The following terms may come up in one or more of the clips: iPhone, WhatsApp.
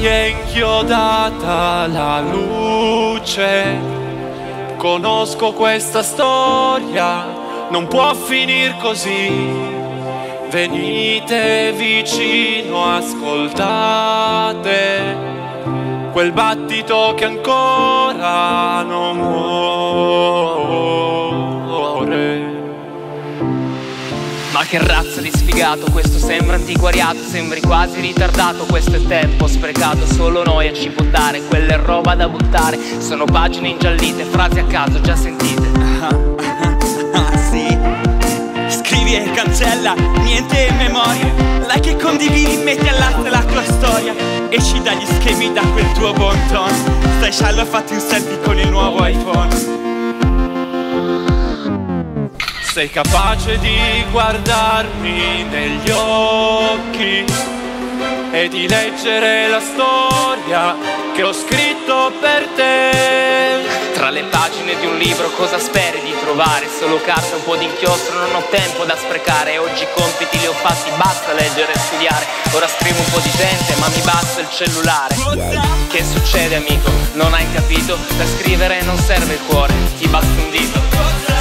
mi è inchiodata la luce. Conosco questa storia, non può finir così. Venite vicino, ascoltate quel battito che ancora non muore. Ma che razza di sfigato, questo sembra antiquariato, sembri quasi ritardato, questo è tempo sprecato, solo noia ci può dare, quella è roba da buttare, sono pagine ingiallite, frasi a caso già sentite. Scrivi e cancella, niente in memoria. Like e condividi, metti all'arte la tua storia. Esci dagli schemi, da quel tuo bon ton. Stai sciallo, fatti un selfie con il nuovo iPhone. Sei capace di guardarmi negli occhi e di leggere la storia che ho scritto per te. Tra le pagine di un libro cosa speri di trovare? Solo carta, un po' di inchiostro, non ho tempo da sprecare. Oggi i compiti li ho fatti, basta leggere e studiare. Ora scrivo un po' di gente, ma mi basta il cellulare. Che succede amico? Non hai capito? Per scrivere non serve il cuore, ti basta un dito.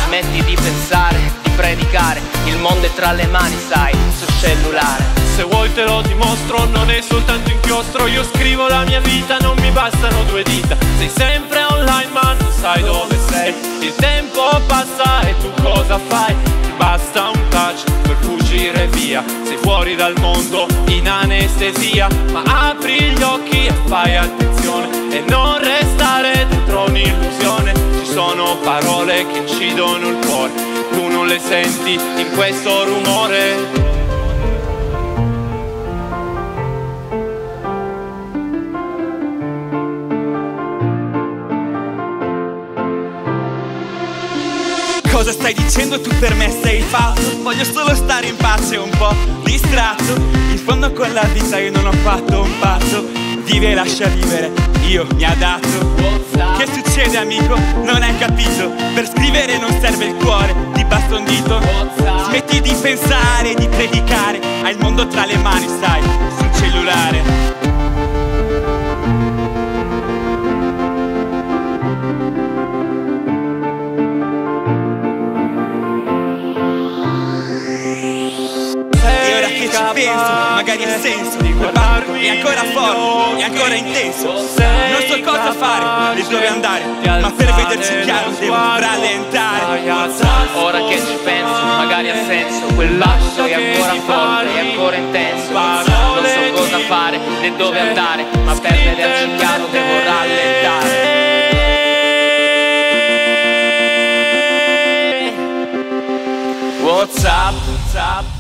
Smetti di pensare, di predicare, il mondo è tra le mani, sai, sul cellulare. Se vuoi te lo dimostro, non è soltanto inchiostro. Io scrivo la mia vita, non mi bastano due dita. Sei sempre online ma non sai dove sei. Il tempo passa e tu cosa fai? Ti basta un touch per fuggire via. Sei fuori dal mondo in anestesia. Ma apri gli occhi e fai attenzione e non restare dentro un'illusione. Ci sono parole che incidono il cuore, tu non le senti in questo rumore. Cosa stai dicendo tu, per me sei falso? Voglio solo stare in pace, un po' distratto. In fondo con la vita io non ho fatto un pazzo. Vive e lascia vivere, io mi adatto. Che succede amico? Non hai capito? Per scrivere non serve il cuore, ti basta un dito. Smetti di pensare, di predicare, hai il mondo tra le mani, sai, sul cellulare. Penso, magari ha senso, quel barco è ancora forte, è ancora intenso. Non so cosa fare e dove andare, ma per vederci chiaro devo rallentare. Ora che ci penso, magari ha senso, quel lasso è ancora forte, è ancora intenso. Non so cosa fare e dove andare, ma per vederci chiaro devo rallentare. WhatsApp, WhatsApp.